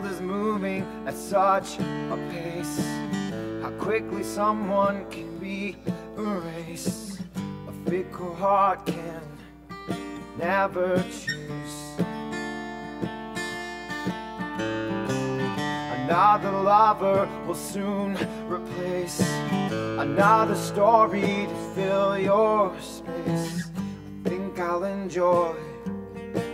world is moving at such a pace. How quickly someone can be erased. A fickle heart can never choose. Another lover will soon replace another story to fill your space. I think I'll enjoy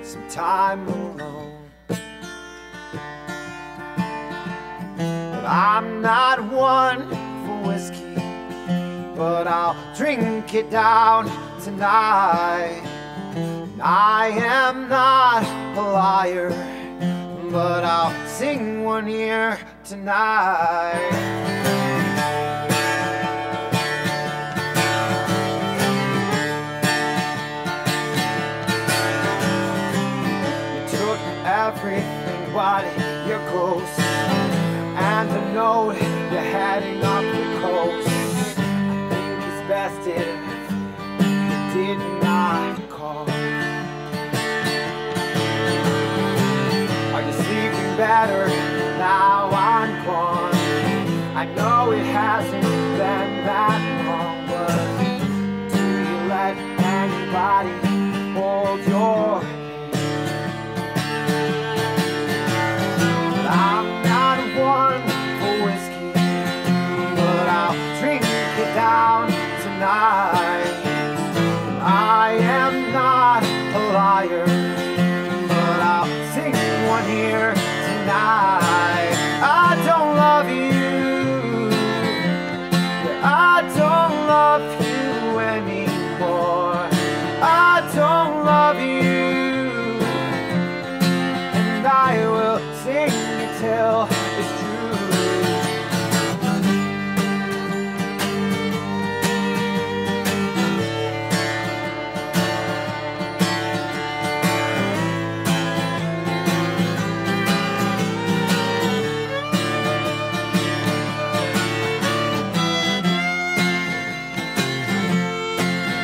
some time alone, but I'm not one for whiskey, but I'll drink it down tonight. And I am not a liar, but I'll sing one here tonight. You took everything but your ghost, and the note you're heading up the coast. I think it's best if you did not call. Better now I'm gone. I know it hasn't been that long, but do you let anybody hold your hand? I'm not one for whiskey, but I'll drink it down tonight. I am not a liar, but I'll sing one here. I don't love you, but I don't love you anymore. I don't love you, and I will sing until it's true.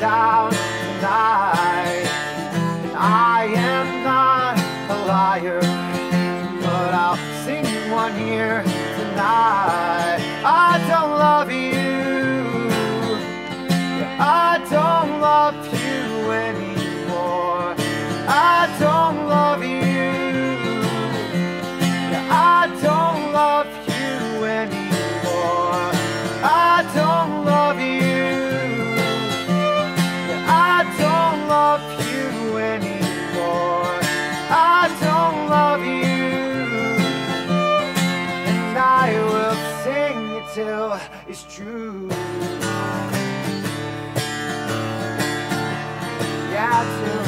Down tonight, and I am not a liar, but I'll sing one here tonight. I don't love you, but I don't love you anymore. I don't love you, but I don't love you anymore. I don't love you. It's true. Yeah, it's true.